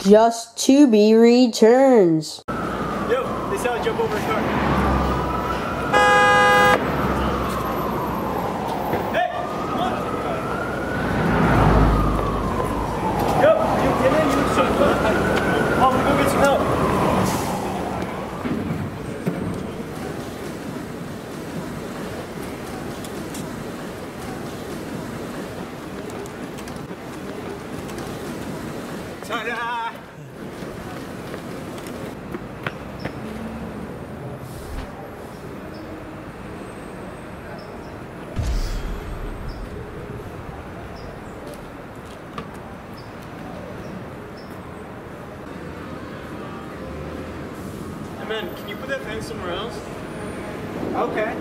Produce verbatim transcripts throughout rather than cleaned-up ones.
Just Tubi returns. Yo, they saw it jump over his car. Hey, come on. Yo, you get in, you son of a bitch. Oh, we go get some help. Ta-da! Man, can you put that thing somewhere else? Okay.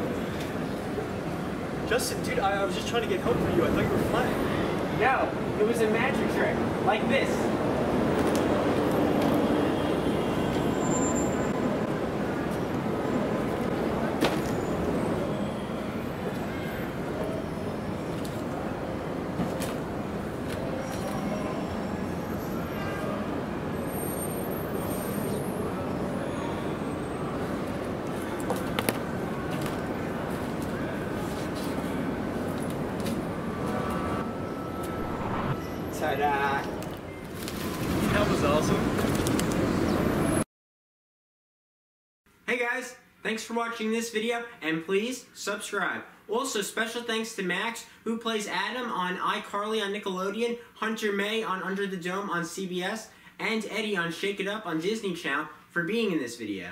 Justin, dude, I, I was just trying to get help for you. I thought you were flying. No, it was a magic trick, like this. Ta-da! That was awesome. Hey guys, thanks for watching this video, and please subscribe. Also, special thanks to Max, who plays Adam on iCarly on Nickelodeon, Hunter May on Under the Dome on C B S, and Eddie on Shake It Up on Disney Channel for being in this video.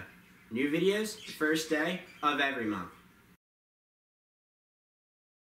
New videos the first day of every month.